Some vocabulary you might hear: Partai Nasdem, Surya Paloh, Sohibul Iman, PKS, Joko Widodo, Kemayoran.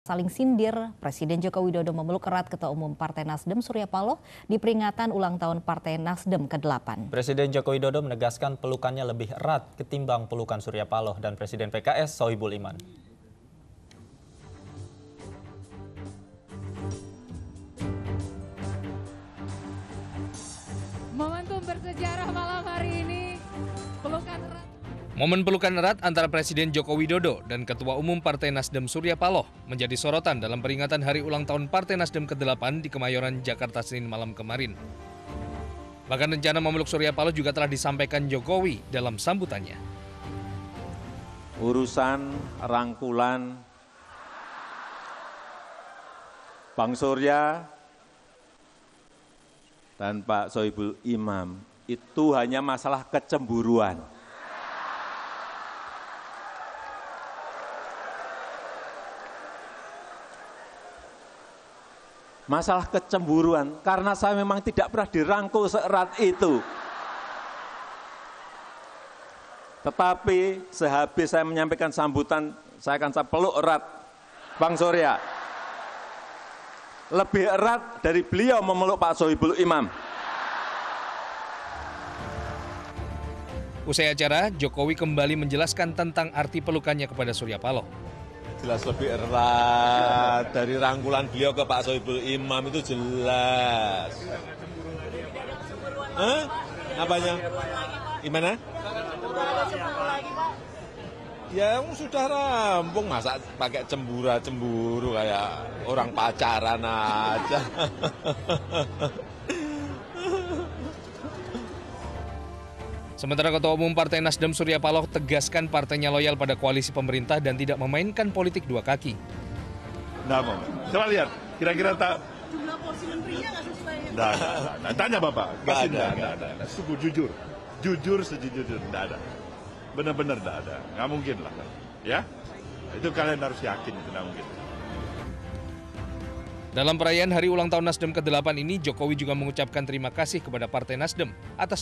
Saling sindir, Presiden Joko Widodo memeluk erat Ketua Umum Partai Nasdem Surya Paloh di peringatan ulang tahun Partai Nasdem ke-8. Presiden Joko Widodo menegaskan pelukannya lebih erat ketimbang pelukan Surya Paloh dan Presiden PKS Sohibul Iman. Momentum bersejarah malam hari ini, pelukan erat. Momen pelukan erat antara Presiden Joko Widodo dan Ketua Umum Partai Nasdem Surya Paloh menjadi sorotan dalam peringatan hari ulang tahun Partai Nasdem ke-8 di Kemayoran, Jakarta Senin malam kemarin. Bahkan rencana memeluk Surya Paloh juga telah disampaikan Jokowi dalam sambutannya. Urusan rangkulan Bang Surya dan Pak Sohibul Iman itu hanya masalah kecemburuan. Masalah kecemburuan, karena saya memang tidak pernah dirangkul seerat itu. Tetapi sehabis saya menyampaikan sambutan, saya peluk erat Bang Surya. Lebih erat dari beliau memeluk Pak Sohibul Iman. Usai acara, Jokowi kembali menjelaskan tentang arti pelukannya kepada Surya Paloh. Jelas lebih erat dari rangkulan beliau ke Pak Sohibul Iman itu jelas. Apanya? Gimana? Ya sudah rampung, masa pakai cemburu kayak orang pacaran aja. Sementara Ketua Umum Partai Nasdem Surya Paloh tegaskan partainya loyal pada koalisi pemerintah dan tidak memainkan politik dua kaki. Nah, coba lihat, kira-kira tak jumlah porsi menterinya nggak sesuai. Nah, tanya Bapak, pasti nggak ada. Sungguh jujur sejujurnya nggak ada, benar-benar nggak ada, nggak mungkin lah, ya. Itu kalian harus yakin, itu nggak mungkin. Dalam perayaan hari ulang tahun Nasdem ke-8 ini, Jokowi juga mengucapkan terima kasih kepada Partai Nasdem atas